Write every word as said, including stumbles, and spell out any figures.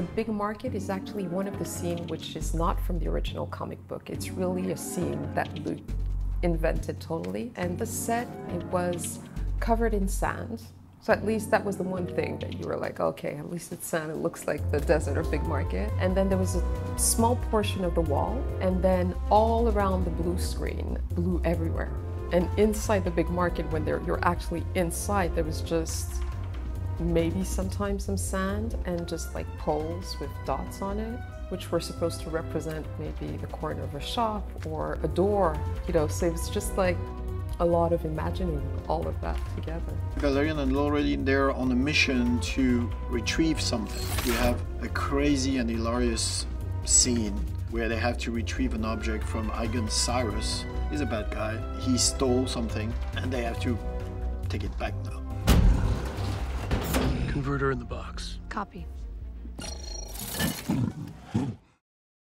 The Big Market is actually one of the scenes which is not from the original comic book. It's really a scene that Luc invented totally. And the set, it was covered in sand. So at least that was the one thing that you were like, okay, at least it's sand, it looks like the desert or Big Market. And then there was a small portion of the wall, and then all around the blue screen, blue everywhere. And inside the Big Market, when you're actually inside, there was just maybe sometimes some sand and just like poles with dots on it, which were supposed to represent maybe the corner of a shop or a door, you know, so it was just like a lot of imagining all of that together. Valerian and Laureline, they're on a mission to retrieve something. We have a crazy and hilarious scene where they have to retrieve an object from Igon Siruss. He's a bad guy, he stole something, and they have to take it back now. Converter in the box. Copy.